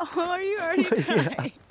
Oh, are you already crying? Yeah.